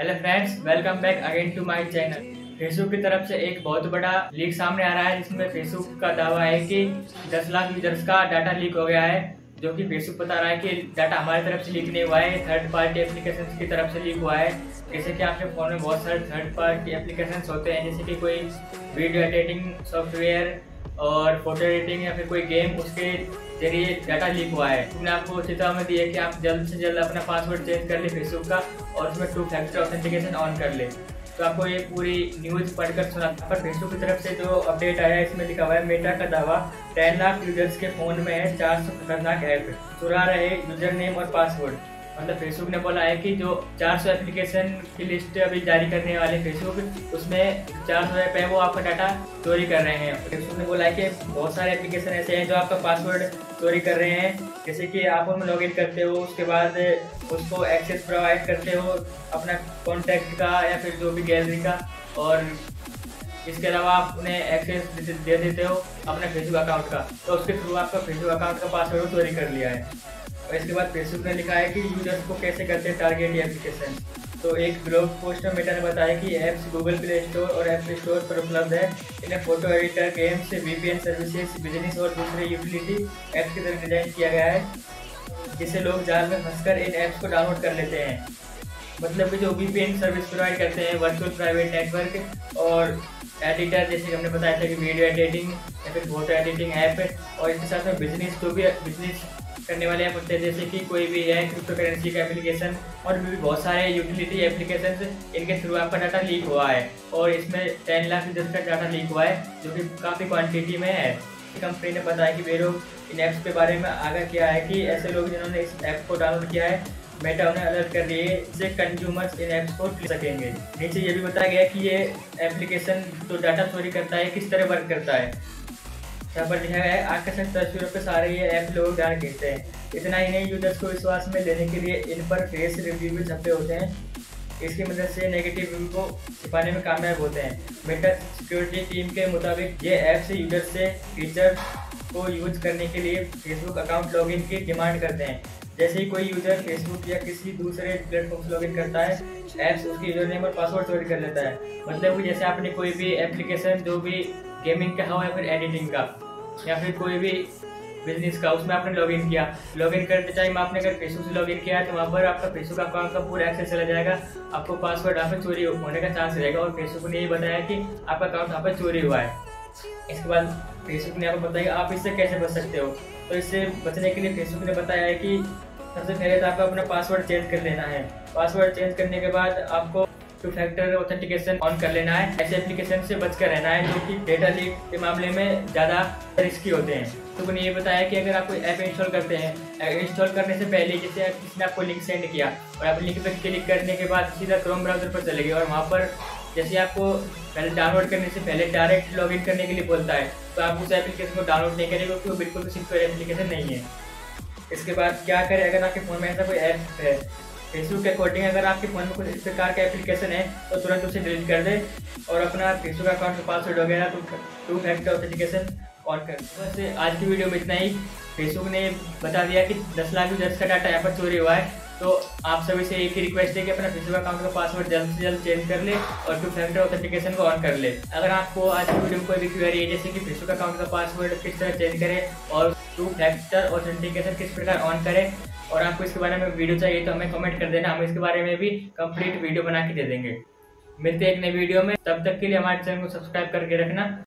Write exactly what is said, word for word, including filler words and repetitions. Hello friends, welcome back again to my channel. Facebook की तरफ से एक बहुत बड़ा लीक सामने आ रहा है, जिसमें फेसबुक का दावा है कि दस लाख यूजर्स का डाटा लीक हो गया है, जो कि फेसबुक बता रहा है कि डाटा हमारी तरफ से लीक नहीं हुआ है, थर्ड पार्टी एप्लीकेशंस की तरफ से लीक हुआ है। जैसे कि आपके फ़ोन में बहुत सारे थर्ड पार्टी एप्लीकेशंस होते हैं, जैसे कि कोई वीडियो एडिटिंग सॉफ्टवेयर और फोटो एडिटिंग या फिर कोई गेम, उसके जरिए डाटा लीक हुआ है। हमने आपको चेतावनी दी है कि आप जल्द से जल्द अपना पासवर्ड चेंज कर ले फेसबुक का और उसमें टू फैक्टर ऑथेंटिकेशन ऑन कर ले। तो आपको ये पूरी न्यूज़ पढ़कर सुना। पर फेसबुक की तरफ से जो अपडेट आया है, इसमें लिखा हुआ है मेटा का दावा दस लाख यूजर्स के फ़ोन में है चार सौ खतरनाक ऐप, चुरा रहे यूजर नेम और पासवर्ड। मतलब फेसबुक ने बोला है कि जो चार सौ एप्लीकेशन की लिस्ट अभी जारी करने वाले फेसबुक, उसमें चार सौ ऐप है वो आपका डाटा चोरी कर रहे हैं। फेसबुक ने बोला है कि बहुत सारे एप्लीकेशन ऐसे हैं जो आपका पासवर्ड चोरी कर रहे हैं, जैसे कि आप उनमें लॉगिन करते हो, उसके बाद उसको एक्सेस प्रोवाइड करते हो अपना कॉन्टैक्ट का या फिर जो भी गैलरी का, और इसके अलावा आप उन्हें एक्सेस दे देते हो अपने फेसबुक अकाउंट का, तो उसके थ्रू आपका फेसबुक अकाउंट का पासवर्ड चोरी कर लिया है। और इसके बाद फेसबुक ने लिखा है कि यूजर्स को कैसे करते हैं टारगेट एप्लीकेशन। तो एक ब्लॉग पोस्ट में मेटा ने बताया कि ऐप्स गूगल प्ले स्टोर और ऐप स्टोर पर उपलब्ध है। इन्हें photo editor, games, VPN services, business और दूसरे यूटिलिटी ऐप्स की तरह डिजाइन किया गया है, जिससे लोग जाल में फंसकर इन ऐप्स को डाउनलोड कर लेते हैं। मतलब कि जो वीपीएन सर्विस प्रोवाइड करते हैं, वर्चुअल प्राइवेट नेटवर्क और एडिटर, जैसे कि हमने बताया था कि वीडियो एडिटिंग या फिर फोटो एडिटिंग ऐप, और इसके साथ में बिजनेस, जो भी बिजनेस करने वाले ऐप होते हैं, जैसे कि कोई भी है क्रिप्टो करेंसी का एप्लीकेशन और भी बहुत सारे यूटिलिटी एप्लीकेशन, इनके थ्रू आपका डाटा लीक हुआ है। और इसमें दस लाख यूजर्स का डाटा लीक हुआ है, जो कि काफ़ी क्वांटिटी में है। कंपनी ने बताया कि वे लोग इन ऐप्स के बारे में आगाह किया है कि ऐसे लोग जिन्होंने इस ऐप को डाउनलोड किया है, मेटा उन्हें अलर्ट कर रही है, जिससे कंज्यूमर्स इन ऐप्स को ले सकेंगे। नीचे ये भी बताया गया है कि ये एप्लीकेशन जो तो डाटा चोरी करता है किस तरह वर्क करता है। यहाँ पर लिखा गया है आकर्षक तस्वीरों के सारे ये ऐप लोग डाल देते हैं। इतना ही नहीं, यूजर्स को विश्वास में लेने के लिए इन पर फेस रिव्यू भी छपे होते हैं, इसकी मदद से नेगेटिव रिव्यू को छिपाने में कामयाब होते हैं। मेटा सिक्योरिटी टीम के मुताबिक ये ऐप्स यूजर्स से फीचर को यूज करने के लिए फेसबुक अकाउंट लॉगिन की डिमांड करते हैं। जैसे ही कोई यूजर फेसबुक या किसी दूसरे प्लेटफॉर्म से लॉगिन करता है, ऐप्स उसके यूजर नेम और पासवर्ड चोरी कर लेता है। मतलब कि जैसे आपने कोई भी एप्लीकेशन, जो भी गेमिंग का हो या फिर एडिटिंग का या फिर कोई भी बिजनेस का, उसमें आपने लॉगिन किया, लॉगिन करते टाइम आपने अगर फेसबुक से लॉगिन किया तो वहाँ पर आपका फेसबुक अकाउंट का पूरा एक्सेस चला जाएगा, आपको पासवर्ड यहाँ पर चोरी होने का चांस रहेगा। और फेसबुक ने ये बताया कि आपका अकाउंट यहाँ पर चोरी हुआ है। इसके बाद फेसबुक ने आपको बताया आप इससे कैसे बच सकते हो। तो इससे बचने के लिए फेसबुक ने बताया है कि सबसे पहले तो आपको अपना पासवर्ड चेंज कर लेना है। पासवर्ड चेंज करने के बाद आपको टू फैक्टर ऑथेंटिकेशन ऑन कर लेना है। ऐसे एप्लीकेशन से बचकर रहना है, जो कि डेटा लीक के मामले में ज़्यादा रिस्की होते हैं। तो उन्होंने ये बताया कि अगर आप कोई ऐप इंस्टॉल करते हैं, इंस्टॉल करने से पहले जैसे किसी ने आपको लिंक सेंड किया और आप लिंक पर क्लिक करने के बाद सीधा क्रोम ब्राउजर पर चले गए, और वहाँ पर जैसे आपको पहले डाउनलोड करने से पहले डायरेक्ट लॉगिन करने के लिए बोलता है, तो आप उस एप्लीकेशन को डाउनलोड नहीं करेंगे, क्योंकि वो बिल्कुल भी सिक्योर एप्लीकेशन नहीं है। इसके बाद क्या करें अगर आपके फ़ोन में ऐसा कोई ऐप है? फेसबुक के अकॉर्डिंग अगर आपके फ़ोन में कुछ इस प्रकार का एप्लीकेशन है तो तुरंत उसे डिलीट कर दें और अपना फेसबुक अकाउंट का पासवर्ड वगैरह टू फैक्टर ऑथेंटिकेशन ऑन कर। वैसे आज की वीडियो में इतना ही। फेसबुक ने बता दिया कि दस लाख यूजर्स का डाटा यहाँ पर चोरी हुआ है, तो आप सभी से एक ही रिक्वेस्ट है कि अपना फेसबुक अकाउंट का पासवर्ड जल्द से जल्द चेंज कर ले और टू फैक्टर ऑथेंटिकेशन को ऑन कर ले। अगर आपको आज की वीडियो में कोई भी क्वेरी है, जैसे कि फेसबुक अकाउंट का पासवर्ड किस तरह चेंज करें और टू फैक्टर ऑथेंटिकेशन किस प्रकार ऑन करें, और आपको इसके बारे में वीडियो चाहिए तो हमें कमेंट कर देना, हम इसके बारे में भी कंप्लीट वीडियो बना के दे देंगे। मिलते हैं एक नई वीडियो में, तब तक के लिए हमारे चैनल को सब्सक्राइब करके रखना।